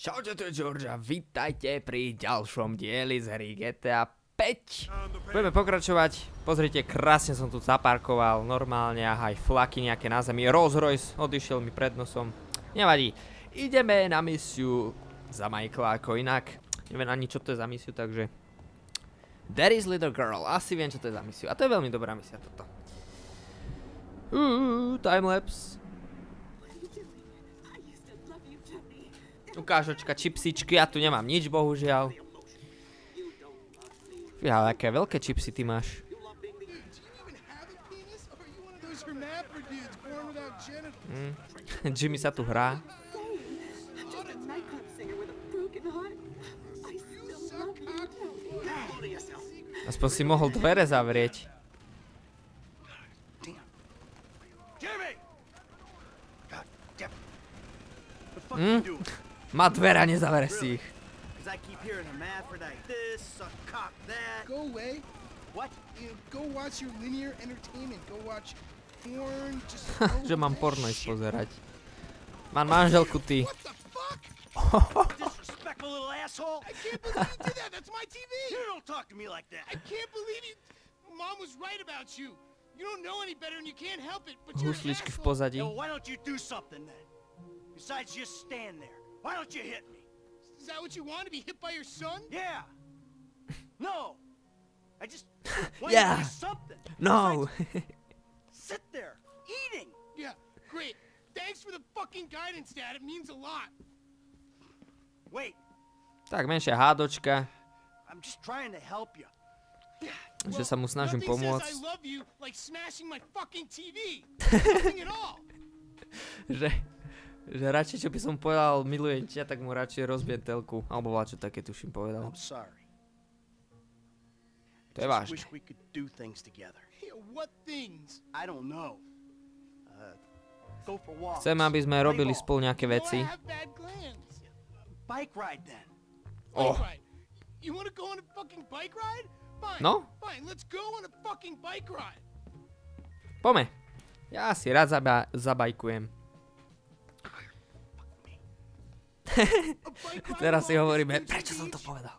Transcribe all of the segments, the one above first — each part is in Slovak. Čaute, to je George a vítajte pri ďalšom dieli z hry GTA 5. Budeme pokračovať, pozrite, krásne som tu zaparkoval, normálne, aha, aj flaky nejaké na zemi. Rolls-Royce odišiel mi pred nosom, nevadí. Ideme na misiu za Michaela ako inak, neviem ani čo to je za misiu, takže... There is little girl, asi viem čo to je za misiu a to je veľmi dobrá misia toto. Timelapse. Ukážočka, čipsičky, ja tu nemám nič, bohužiaľ. Ja, aké veľké čipsy ty máš. Jimmy sa tu hrá. Aspoň si mohol dvere zavrieť. Má dvera, nezavere si ich. Že mám porno ísť pozerať. Mám manželku, ty. Husličky v pozadí. Why don't you hit me? Is that what you want, to be hit by your son? Yeah. No. I just want to do something. No. Sit there, eating. Yeah, great. Thanks for the fucking guidance, Dad. It means a lot. Wait. Tak, menšia hádočka. I'm just trying to help you. Že sa mu snažím pomôcť. I love you like smashing my fucking TV. Nothing at all. Že radšej, čo by som povedal, milujem ťa, tak mu radšej rozbijem telku. Alebo vláčo také, tuším, povedal. To je vážne. Chcem, aby sme robili spolu nejaké veci. Oh. No? Pome. Ja si rád zabajkujem. Teraz si hovoríme, prečo som to povedal.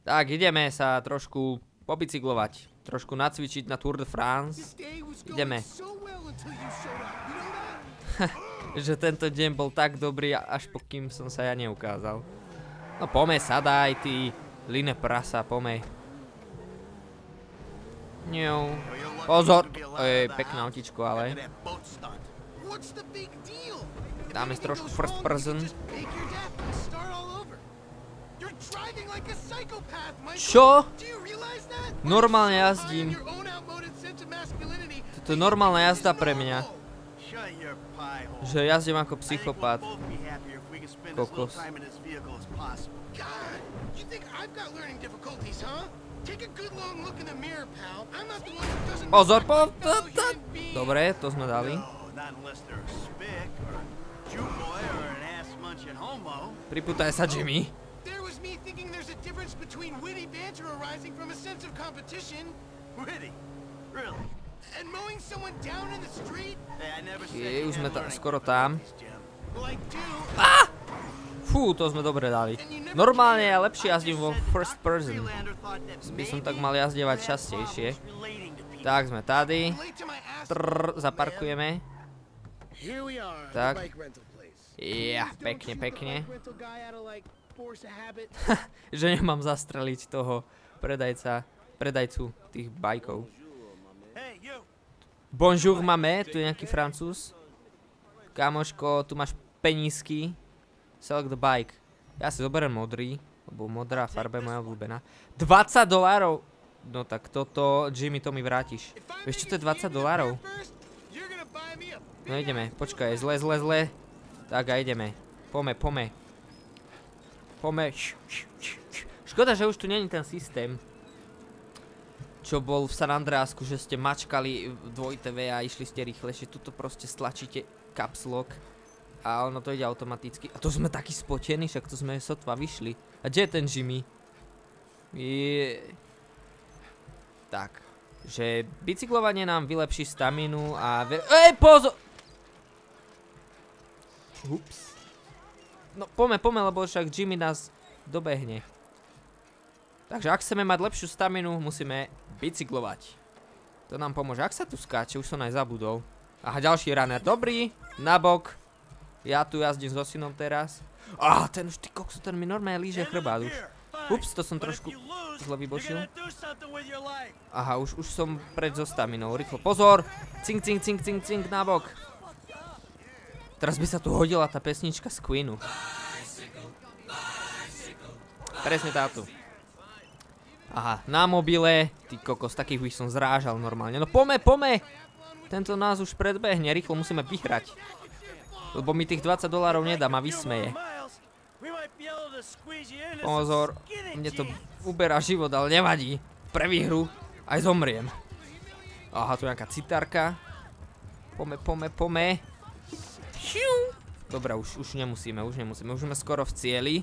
Tak, ideme sa trošku pobicyklovať. Trošku nacvičiť na Tour de France. Ideme. Že tento deň bol tak dobrý, až pokým som sa ja neukázal. No pome, sadaj, ty line prasa, pome. Ňou. Pozor! Ej, pekná otičko, ale... Dáme si trošku first person. Čo? Normálne jazdím. Toto je normálna jazda pre mňa. Že jazdím ako psychopát. Kokos. Pozor, dobre, to sme dali. Priputaj sa, Jimmy. Už sme skoro tam. Fú, to sme dobre dali. Normálne ja lepšie jazdím vo first person. By som tak mal jazdievať častejšie. Tak, sme tady. Zaparkujeme. Tak. Ja, pekne, pekne. Že nemám zastreliť toho predajcu tých bajkov. Bonjour, mame, tu je nejaký Francúz. Kámoško, tu máš penízky. Select the bike. Ja si zoberiem modrý, lebo modrá farba je moja obľúbená. $20! No tak toto, Jimmy, to mi vrátiš. Vieš čo to je $20? No ideme, počkaj, zle. Tak a ideme. Pome. Pome. Škoda, že už tu není ten systém. Čo bol v San Andreasku, že ste mačkali dvojité V a išli ste rýchlejšie. Tuto proste stlačíte caps lock. A ono to ide automaticky. A to sme takí spotení, však to sme sotva vyšli. A kde je ten Jimmy? Tak. Že bicyklovanie nám vylepší staminu a... Ej, pozor! Ups. No poďme, lebo však Jimmy nás dobehne. Takže ak chceme mať lepšiu staminu, musíme bicyklovať. To nám pomôže. Ak sa tu skáče, už som aj zabudol. Aha, ďalší runner. Dobrý, nabok. Ja tu jazdím so synom teraz. Á, ten už, ty kokso, ten mi normálne líže chrbát už. Ups, to som trošku zle vybočil. Aha, už som pred so staminou. Rýchlo, pozor. Cink, cink, cink, cink, cink, nabok. Teraz by sa tu hodila tá pesnička z Queenu. Presne táto. Aha, na mobile. Ty kokos, takých už som zrážal normálne. No pome. Tento nás už predbehne, rýchlo musíme vyhrať. Lebo mi tých $20 nedá, ma vysmeje. Pozor, mne to uberá život, ale nevadí. Pre výhru aj zomriem. Aha, tu je nejaká citárka. Pome. Dobre, už nemusíme, už sme skoro v cieli.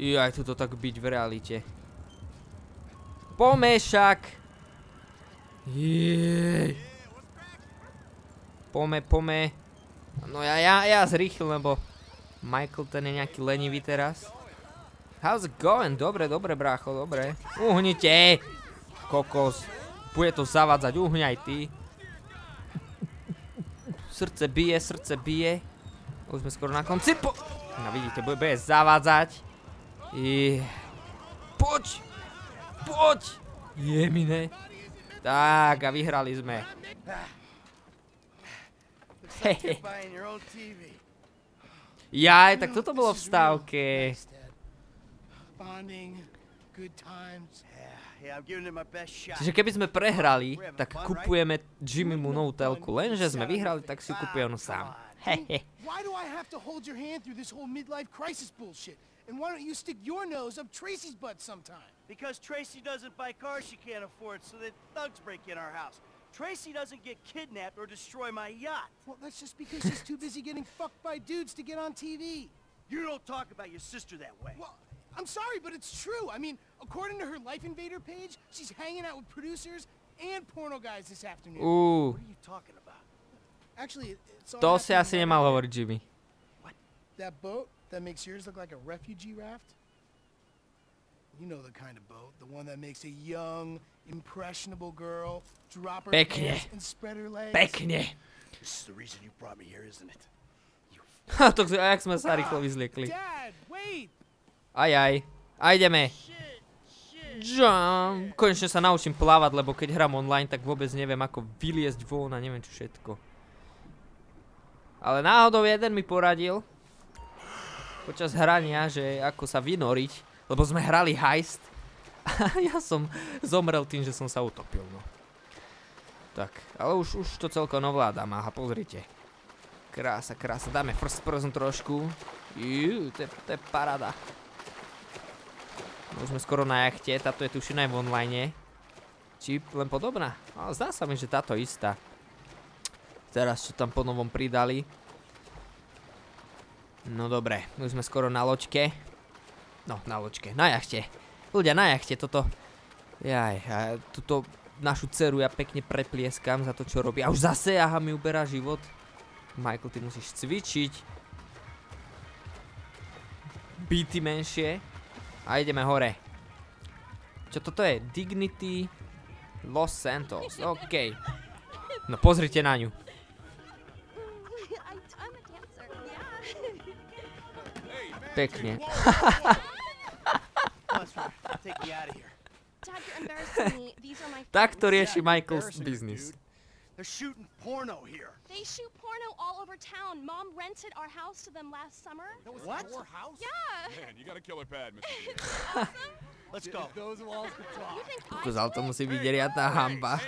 Jaj, tu to tak byť v realite. Pomešak. Jej. Pome. No ja zrýchlil, lebo Michael ten je nejaký lenivý teraz. How's it going? Dobre, brácho, dobre. Uhnite! Kokos. Bude to zavádzať, uhňaj ty. Srdce bije. Už sme skoro na konci. No vidíte, bude zavádzať. Poď. Jemine. Tak a vyhrali sme. Hehe. Jaj, tak toto bolo v stávke. Čiže keby sme prehrali, tak kupujeme Jimmymu novú telku. Lenže sme vyhrali, tak si ju kupuje on sám. Hehe. I'm sorry, but it's true. I mean, according to her Life Invader page, she's hanging out with producers and porno guys this afternoon. Ooh. What are you talking about? Actually, it's all. To si asi nemal hovoriť, Jimmy. What? That boat that makes yours look like a refugee raft? You know the kind of boat, the one that makes a young, impressionable girl drop her pants and spread her legs. Pekne. This is the reason you brought me here, isn't it? Ha, to jak sme sa rýchlo vyzliekli. Dad, wait. A ideme. Jump. Konečne sa naučím plávať, lebo keď hram online, tak vôbec neviem, ako vyliezť von a neviem čo všetko. Ale náhodou jeden mi poradil počas hrania, že ako sa vynoriť, lebo sme hrali heist a ja som zomrel tým, že som sa utopil, no. Tak, ale už to celkom ovládam, aha, pozrite. Krása, dáme first person trošku. Jú, to je paráda. Už sme skoro na jachte, táto je tušina aj v online. Či len podobná? Ale zdá sa mi, že táto istá. Teraz čo tam po novom pridali. No dobre, už sme skoro na loďke. No, na loďke, na jachte. Ľudia, na jachte, toto... Jaj, túto našu dceru ja pekne preplieskam za to, čo robí. A už zase, aha, mi uberá život. Michael, ty musíš cvičiť. Byty menšie. A ideme hore. Čo toto je? Dignity Los Santos. OK. No pozrite na ňu. Pekne. Takto rieši Michael's business. They're shooting porno here. They shoot porno all over town. Mom rented our house to them last summer. What? Your house? Yeah. Man, you got a killer pad, Mr. Let's go. Those walls could talk. Because auto musí byť riadna hamba.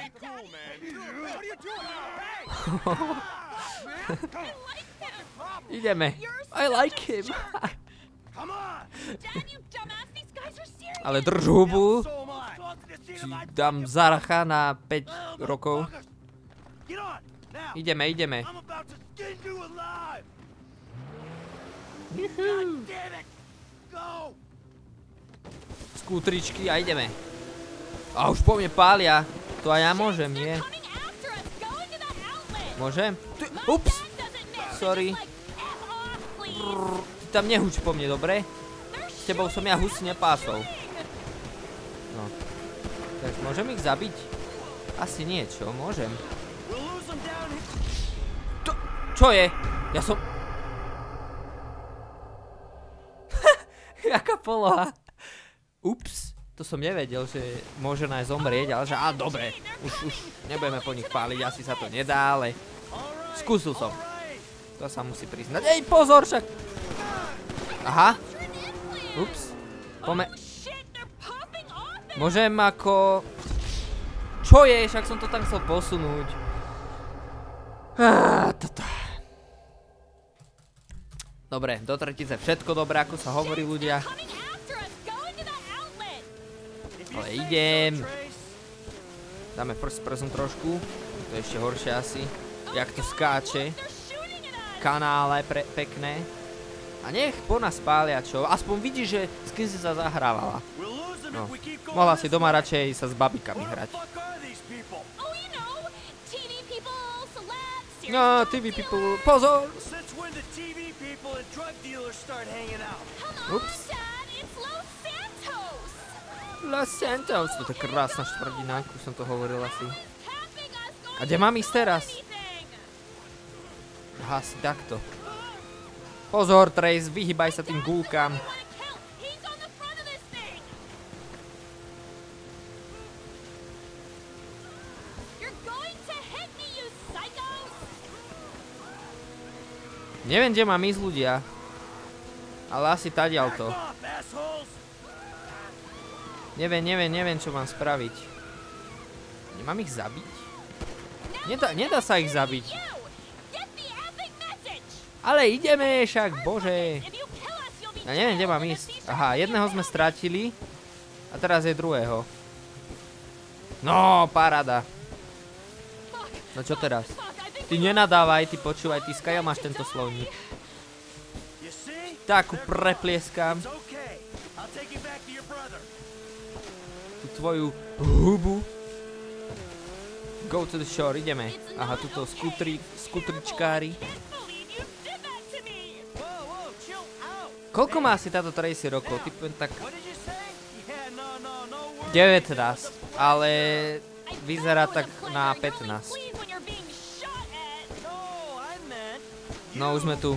Ideme. I like him. Come on. Dad, you dumbass. These guys are serious. Ale drž hubu. Dám zaracha na 5 rokov. Ideme. Skútričky a ideme. A už po mne pália. To aj ja môžem, nie? Môžem? Ups. Sorry. Tam nehuč po mne, dobre? S tebou som ja hus nepásol. No. Takže môžem ich zabiť? Asi nie, čo? Môžem. Čo je? Ja som... Jaká poloha. Ups. To som nevedel, že môže nás zomrieť, ale že á, dobre. Už nebudeme po nich páliť, asi sa to nedá, ale... Skúsil som. To sa musí priznať. Ej, pozor však! Aha. Ups. Môžem ako... Čo je? Však som to tam chcel posunúť. Toto. Dobre, do tretice všetko dobré, ako sa hovorí, ľudia. Ale idem. Dáme prst prsom trošku. To je ešte horšie asi. Jak to skáče. Kanále pekné. A nech po nás pália čo. Aspoň vidí, že s kým si sa zahrávala. No, mohla si doma radšej sa s babikami hrať. No, TV people, pozor! Ups. Los Santos, to je krásna štvrdina, už som to hovoril asi. A kde mám ísť teraz? Aha, si takto. Pozor, Trace, vyhybaj sa tým gúlkam. Neviem, kde mám ísť, ľudia. Ale asi tadiaľ to. Neviem, čo mám spraviť. Nemám ich zabiť? Nedá sa ich zabiť. Ale ideme však, bože. Ja neviem, kde mám ísť. Aha, jedného sme stratili. A teraz je druhého. No, paráda. No čo teraz? Ty nenadávaj, ty počúvaj, ty Skaja máš tento slovník. Takú preplieskám. Tú tvoju hubu. Go to the shore, ideme. Aha, tuto skutričkári. Koľko má asi táto Tracy rokov? Typujem tak... 19, ale vyzerá tak na 15. No, už sme tu.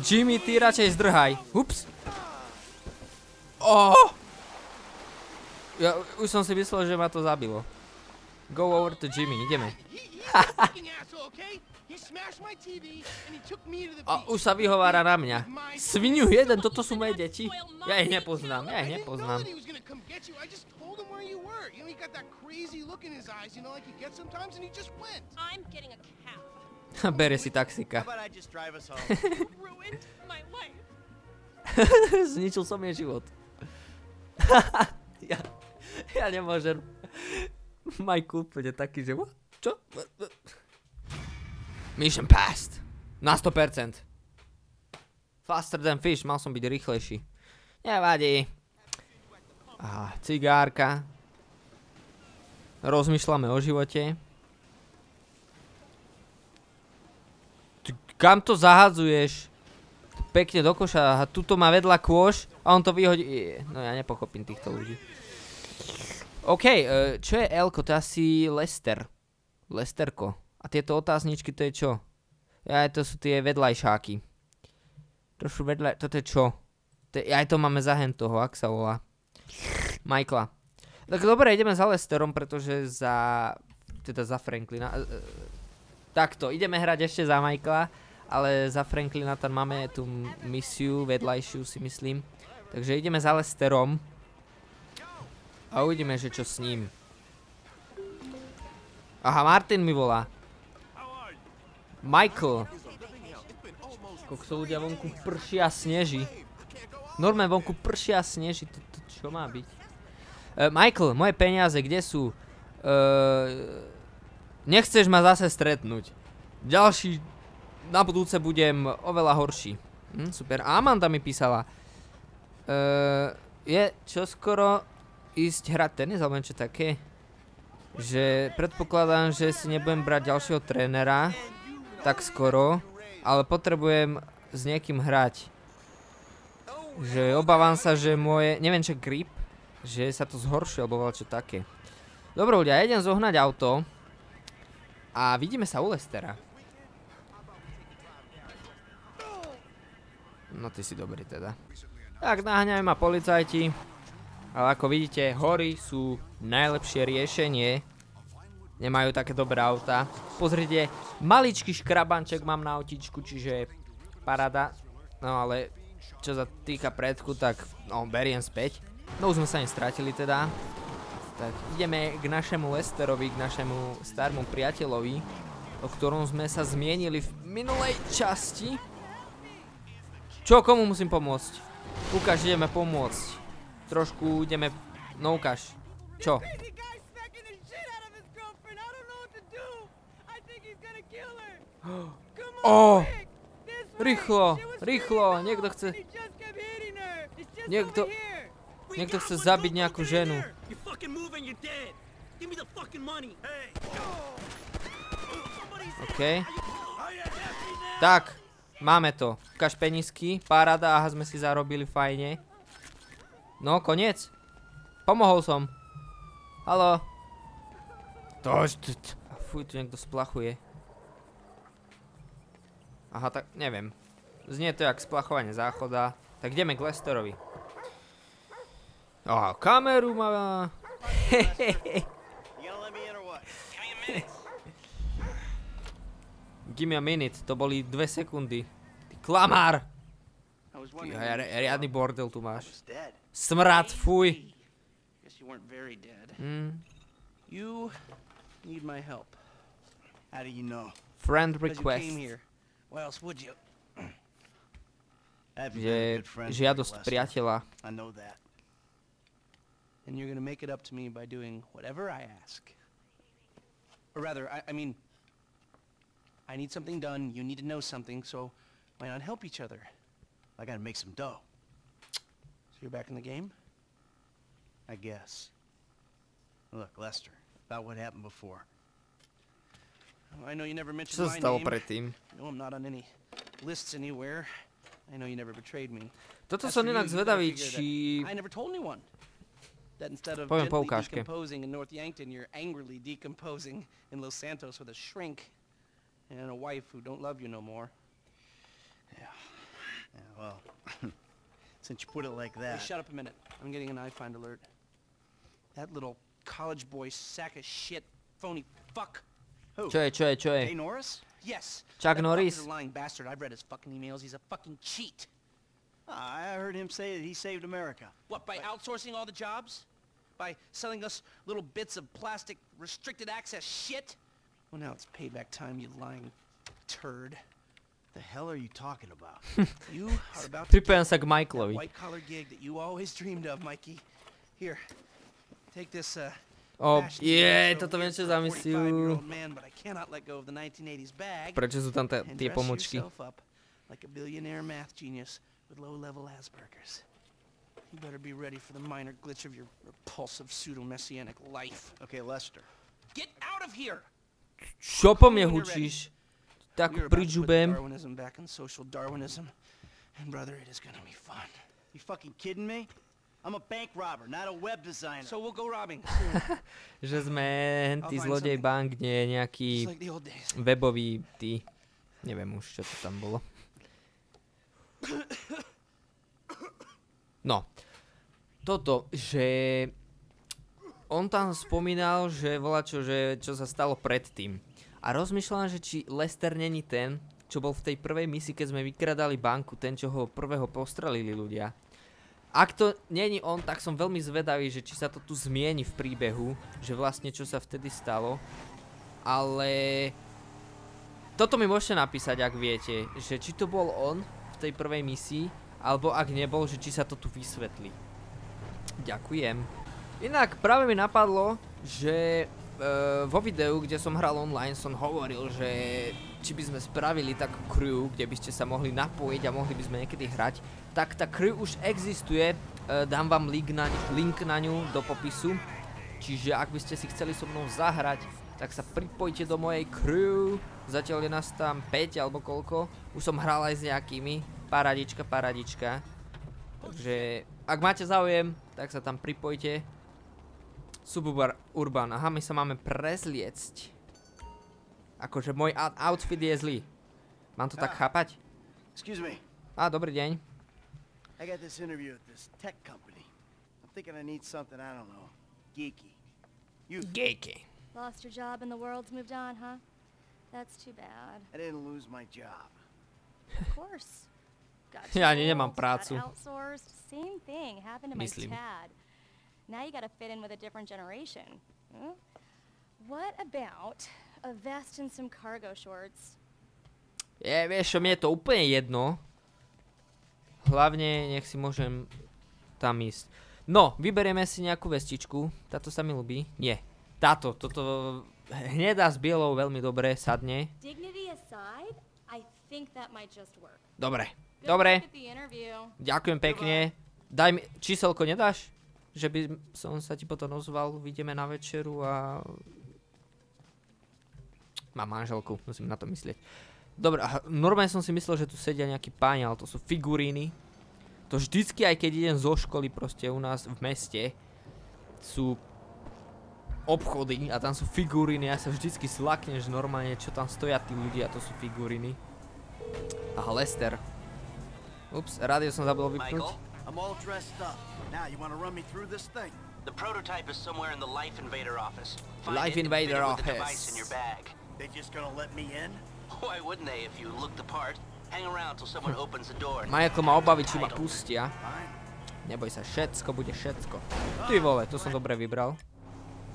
Jimmy, ty radšej zdrhaj. Ups. Oh! Ja už som si myslel, že ma to zabilo. Go over to Jimmy, ideme. A už sa vyhovára na mňa. Svinu jeden, toto sú moje deti. Ja ich nepoznám, Bere si taxíka. Zničil som jej život. Ja nemôžem. Michael úplne taký, že... Čo? Mission passed. Na 100%. Faster than fish. Mal som byť rýchlejší. Nevadí. Aha, cigárka. Rozmýšľame o živote. Kam to zahadzuješ? Pekne do koša. A tuto má vedľa kôš a on to vyhodí. No ja nepochopím týchto ľudí. OK, čo je L-ko? To je asi Lester. Lesterko. A tieto otázničky to je čo? Aj to sú tie vedľajšáky. To sú vedľaj... Toto je čo? Aj to máme za hen toho, ak sa volá. Michaela. Tak dobre, ideme za Lesterom, pretože za... Teda za Franklina. Takto, ideme hrať ešte za Michaela. Ale za Franklina tam máme tú misiu vedľajšiu, si myslím. Takže ideme za Lesterom. A uvidíme, že čo s ním. Aha, Martin mi volá. Michael. Kokso, ľudia, vonku prší a sneží. Normálne vonku prší a sneží. To čo má byť? Michael, moje peniaze, kde sú? Nechceš ma zase stretnúť. Ďalší... Na budúce budem oveľa horší. Super. A Amanda mi písala. Je čoskoro ísť hrať tenis, alebo niečo také. Že predpokladám, že si nebudem brať ďalšieho trénera tak skoro, ale potrebujem s niekým hrať. Že obávam sa, že moje, neviem čo grip, že sa to zhoršuje alebo čo také. Dobre ľudia, ja idem zohnať auto a vidíme sa u Lestera. No ty si dobrý teda. Tak naháňajú ma policajti, ale ako vidíte, hory sú najlepšie riešenie. Nemajú také dobré auta. Pozrite, maličký škrabanček mám na autíčku, čiže parada. No ale čo sa týka predku, tak no, beriem späť. No už sme sa nestratili teda. Tak ideme k našemu Lesterovi, k našemu starému priateľovi, o ktorom sme sa zmienili v minulej časti. Čo, komu musím pomôcť? Ukáž, ideme pomôcť. Trošku ideme... No ukáž. Čo? Ó, rýchlo, rýchlo, niekto chce zabiť nejakú ženu. Okej. Tak, máme to. Ukáž penízky, paráda, aha, sme si zarobili fajne. No, koniec. Pomohol som. Haló. Fuj, tu niekto splachuje. Aha, tak neviem. Znie to jak splachovanie záchoda. Tak ideme k Lesterovi. Aha, kameru má. Give me a minute. To boli 2 sekundy. Ty klamár! Ty riadny bordel tu máš. Smrad, fuj! Friend request. Je žiadosť priateľa. Čo sa stalo predtým? Toto som inak zvedavý, či... Poviem po ukážke. Čo je? Jay Norris? Yes. Chuck Norris. He's a lying bastard. I've read his fucking emails. He's a fucking cheat. I heard him say that he saved America. What, by outsourcing all the jobs? By selling us little bits of plastic restricted access shit? Well, now it's payback time, you lying turd. The hell are you talking about? You are about to get that white-collar gig that you always dreamed of, Mikey. Here, take this, toto viem, čo zamyslil. Prečo sú tam tie pomočky? Čo po mne hučíš? Tak pridžubem. I'm a bank robber, not a web designer. So we'll go robbing. Že sme tí zlodej bank, nie nejaký webový tí. Neviem už, čo to tam bolo. No. Toto, že on tam spomínal, že volačo, že čo sa stalo predtým. A rozmýšľam, že či Lester není ten, čo bol v tej prvej misii, keď sme vykradali banku, ten, čo ho prvého postrelili ľudia. Ak to není on, tak som veľmi zvedavý, že či sa to tu zmieni v príbehu, že vlastne čo sa vtedy stalo, ale toto mi môžete napísať, ak viete, že či to bol on v tej prvej misii, alebo ak nebol, že či sa to tu vysvetlí. Ďakujem. Inak práve mi napadlo, že vo videu, kde som hral online, som hovoril, že či by sme spravili takú crew, kde by ste sa mohli napojiť a mohli by sme niekedy hrať, tak tá crew už existuje, dám vám link na ňu do popisu, čiže ak by ste si chceli so mnou zahrať, tak sa pripojte do mojej crew. Zatiaľ je nás tam 5 alebo koľko. Už som hral aj s nejakými. Paradička, paradička. Takže ak máte záujem, tak sa tam pripojte. Suburban. Aha, my sa máme prezliecť. Akože môj outfit je zlý. Mám to tak chápať? Á, dobrý deň. I got this interview at this tech company. I'm thinking I need something, I don't know, geeky. You geeky. Lost your job and the world's moved on, huh? That's too bad. I didn't lose my job. Of course. Ja ani nemám prácu. Same thing happened to my dad. Now you got to fit in with a different generation. What about a vest and some cargo shorts? Je, vieš, mi je to úplne jedno. Hlavne nech si môžem tam ísť. No, vyberieme si nejakú vestičku. Táto sa mi ľubí. Nie. Táto, toto hnedá s bielou veľmi dobre sadne. Dobre, dobre. Ďakujem pekne. Daj mi, číselko nedáš? Že by som sa ti potom ozval, ideme na večeru a... Mám manželku, musím na to myslieť. Dobre, normálne som si myslel, že tu sedia nejakí páni, ale to sú figuríny. To vždycky, aj keď idem zo školy, proste u nás v meste, sú obchody a tam sú figuríny. Ja sa vždycky slaknem, že normálne, čo tam stoja tí ľudia, to sú figuríny. Aha, Lester. Ups, rádio som zabudol vypnúť. Michael, I'm all dressed up. Now you want to run me through this thing? The prototype is somewhere in the Life Invader office. Life Invader office. They're just gonna let me in? Why wouldn't they if you look the part? Hang around till someone opens the door. Michael má obavy, či ma pustia. Neboj sa, všetko bude všetko. Ty vole, to som dobre vybral.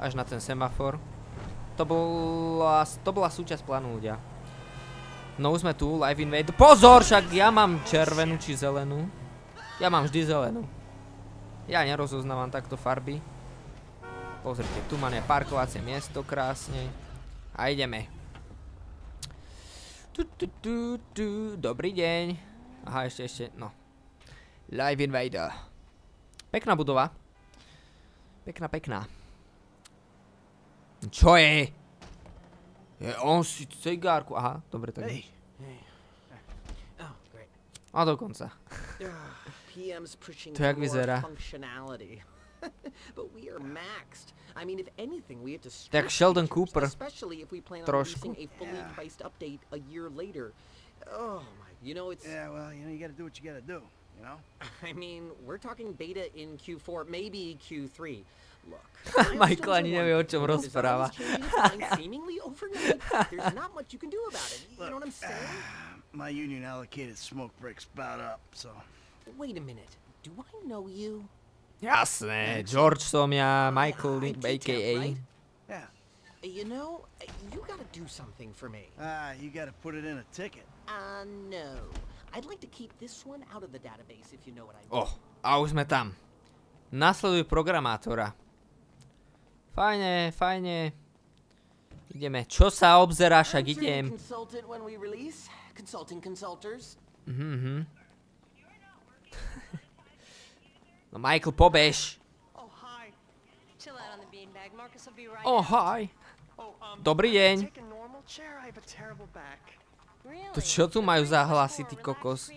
Až na ten semafor. To bola súčasť plánu ľudia. No už sme tu, Life Invader. Pozor, však ja mám červenú či zelenú. Ja mám vždy zelenú. Ja nerozoznávam takto farby. Pozrite, tu máme parkovacie miesto krásne. A ideme. Dobrý deň. Aha, ešte, no. Life Invader. Pekná budova. Pekná, pekná. Čo je? Je on si cigárku. Aha, dobre, tak nič. A dokonca. To jak vyzerá. Tak Sheldon Cooper trošku. Michael ani nevie, o čom rozpráva. Jasné, George som ja, Michael, a.k.a. A už sme tam. Nasleduj programátora. Fajne, fajne. Ideme. Čo sa obzeráš, ak idem? No Michael, pobež. Oh, hi. Dobrý deň. To čo tu majú za hlasy, ty kokos?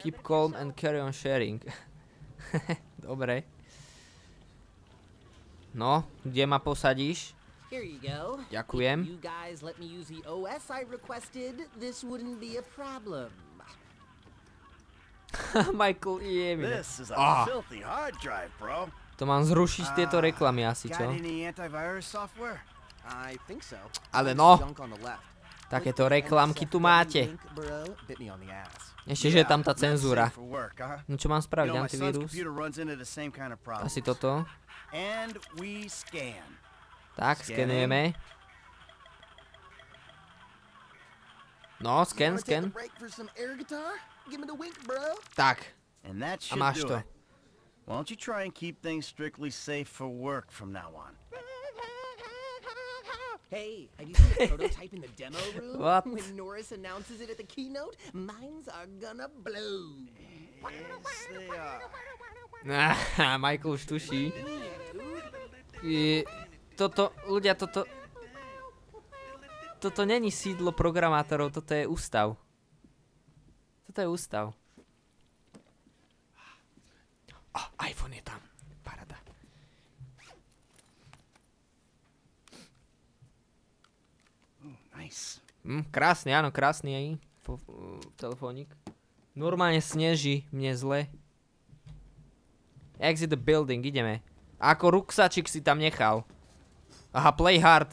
Keep calm and carry on sharing. Dobre. No, kde ma posadíš? Ďakujem. Michael, je mi. To mám zrušiť tieto reklamy asi, čo? Ale no, takéto reklamky tu máte. Ešte, že je tam tá cenzúra. No čo mám spraviť, antivírus? Asi toto. Tak, skenujeme. No, sken, sken. Tak, a máš to. What? Michael už tuší. Toto, ľudia, toto... Toto není sídlo programátorov, toto je ústav. Toto je ústav. A iPhone je tam. Paráda. Nice. Krásny, áno, krásny aj telefónik. Normálne sneží, mne zle. Exit the building, ideme. Ako ruksačik si tam nechal. Aha, play hard.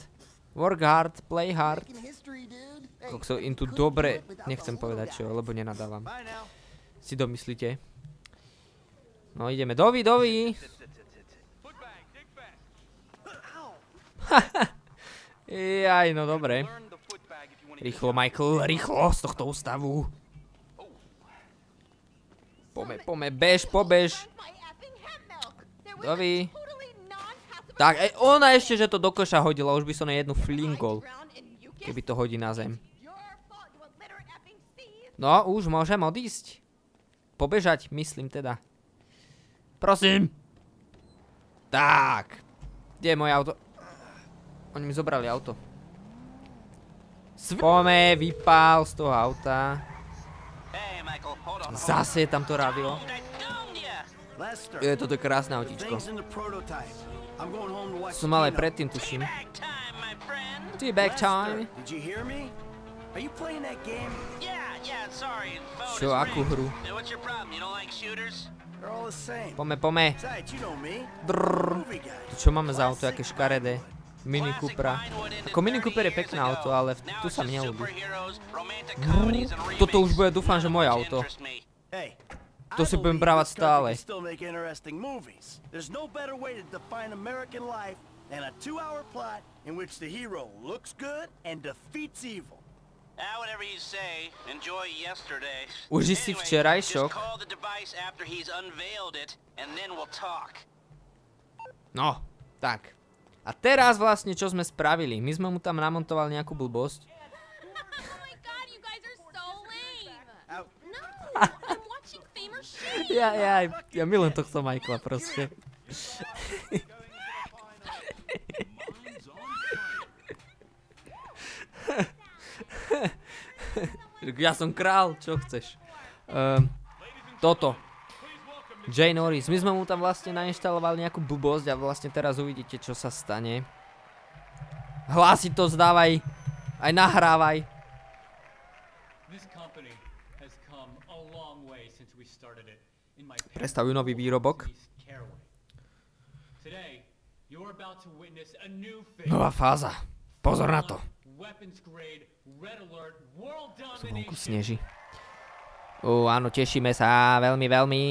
Work hard, play hard. Kokso, im tu dobre, nechcem povedať čo, lebo nenadávam. Si domyslíte. No ideme, dovi, dovi. Jaj, no dobre. Rýchlo, Michael, rýchlo z tohto ústavu. Pome, pome, bež, pobež. Dovi. Tak, ona ešte, že to do koša hodila, už by som jej jednu flingol, keby to hodí na zem. No, už môžem odísť. Pobežať, myslím teda. Prosím. Tak. Kde je moje auto? Oni mi zobrali auto. Spome, vypál z toho auta. Zase je tam to rádio. Je, toto je krásne autíčko. Som ale predtým, tuším. Teabag time. Čo, akú hru? Pome, pome. To čo máme za auto, aké škaredé. Mini Cupra. Ako Mini Cooper je pekné auto, ale tu sa mi neľúbi. Toto už bude, dúfam, že moje auto. To si budem brávať stále. Uži si včerajšok. No, tak. A teraz vlastne čo sme spravili? My sme mu tam namontovali nejakú blbosť. Ja milujem tohto Michaela proste. Ja som král, čo chceš. Toto. Jay Norris. My sme mu tam vlastne nainštalovali nejakú blbosť a vlastne teraz uvidíte, čo sa stane. Hlási to, zdávaj. Aj nahrávaj. Predstavujú nový výrobok. Nová fáza. Pozor na to. Sú vonku sneží. Áno, tešíme sa. Veľmi, veľmi.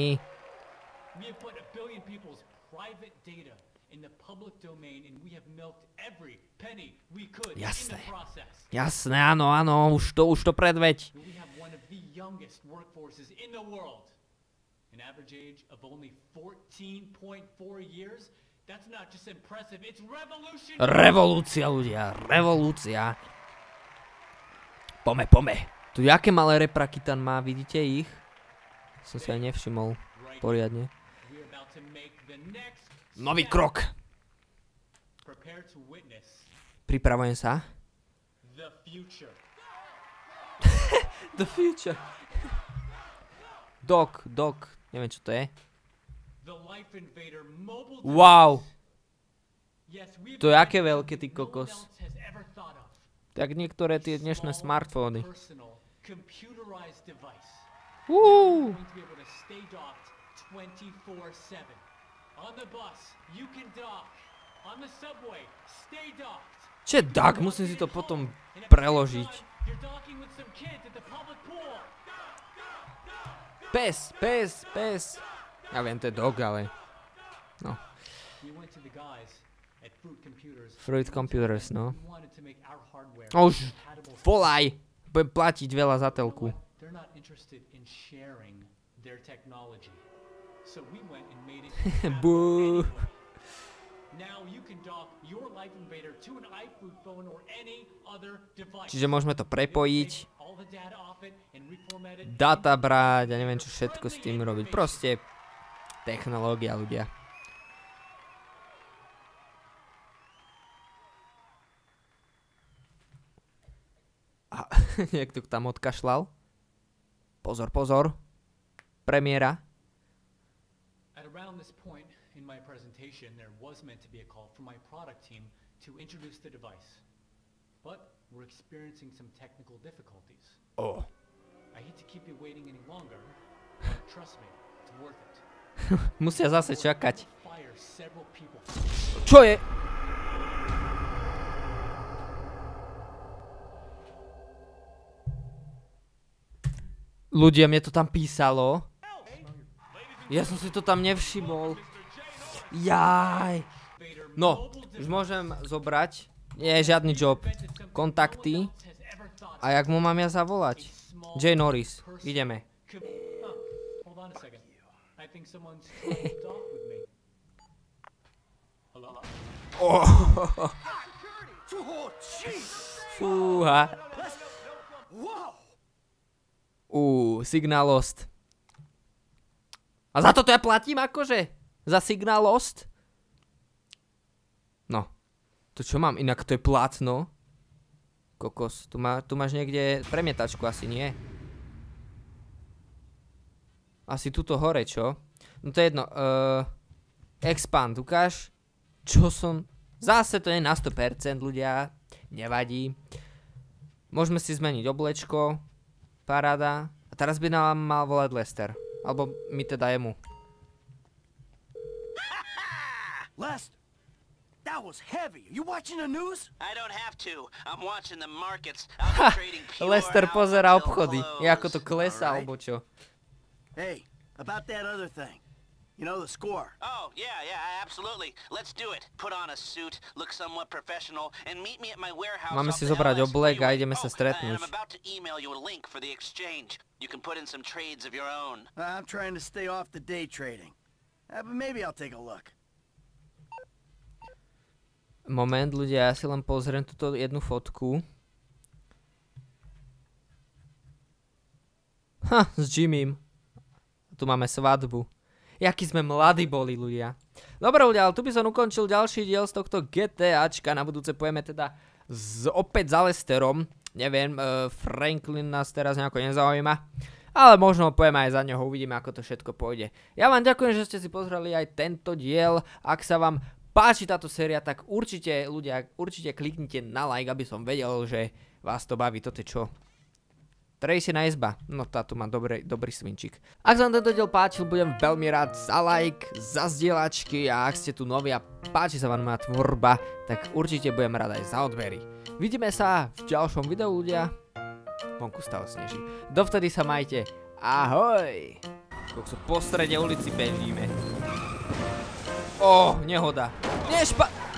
Jasné. Jasné, áno, áno. Už to predveď. An average age of only 14.4 years. That's not just impressive, it's revolutionary. Revolúcia, ľudia, revolúcia. Pome, pome. Tu jaké malé repraky tam má, vidíte ich? Som si aj nevšimol poriadne. Nový krok. Pripravujem sa. The future. The future. Dok, neviem čo to je. Wow. To je aké veľké, ty kokos. Tak niektoré tie dnešné smartfóny. Čo je dock? Musím si to potom preložiť. Pes, pes, pes. Ja viem, to je dog, ale... No. Fruit Computers, no. Už volaj! Budem platiť veľa za telku. Bú. Čiže môžeme to prepojiť. Data brať a neviem čo všetko s tým robiť. Proste technológia, ľudia. niekto tam odkašľal. Pozor, pozor. Premiéra. At around this point in my presentation there was meant to be a call from my product team to introduce the device. But we're experiencing some technical difficulties. Oh. I hate to keep you waiting any longer. Trust me, it's worth it. Musia zase čakať. Čo je? Ľudia, mne to tam písalo. Ja som si to tam nevšimol. Jaj. No, už môžem zobrať. Nie, žiadny job. Kontakty. A jak mu mám ja zavolať? Jay Norris, ideme. Fúha. Signál lost. A za toto ja platím akože? Za signál lost? No. To čo mám inak? To je plátno. Kokos. Tu máš niekde premietačku asi, nie? Asi tuto hore, čo? No to je jedno. Expand, ukáž. Čo som... Zase to je na 100%, ľudia. Nevadí. Môžeme si zmeniť oblečko. Paráda. A teraz by nám mal volať Lester. Alebo my teda jemu. Lester! That was heavy. You watching the news? I don't have to. I'm watching the markets. I'm trading pure. Lester pozerá obchody. Jako to klesá, alebo čo? Hey, about that other thing. You know the score. Oh, yeah, absolutely. Let's do it. Put on a suit, look somewhat professional, and meet me at my warehouse. Máme si zobrať oblek a ideme sa stretnúť. I'm about to email you a link for the exchange. You can put in some trades of your own. I'm trying to stay off the day trading. But maybe I'll take a look. Moment, ľudia, ja si len pozriem túto jednu fotku. Ha, s Jimmym. Tu máme svadbu. Jaký sme mladí boli, ľudia. Dobre, ľudia, ale tu by som ukončil ďalší diel z tohto GTAčka. Na budúce pojeme teda opäť za Lesterom. Neviem, Franklin nás teraz nejako nezaujíma. Ale možno pojeme aj za neho, uvidíme, ako to všetko pôjde. Ja vám ďakujem, že ste si pozreli aj tento diel. Ak sa vám páči táto séria, tak určite, ľudia, určite kliknite na like, aby som vedel, že vás to baví. Toto je čo? Tracyna izba. No táto má dobrý svinčík. Ak sa vám tento diel páčil, budem veľmi rád za like, za zdieľačky a ak ste tu noví a páči sa vám moja tvorba, tak určite budem rád aj za odbery. Vidíme sa v ďalšom videu, ľudia. Vonku stále sneží. Dovtedy sa majte. Ahoj! Kokso, po strede ulici bežíme. Nehoda. Nešpa...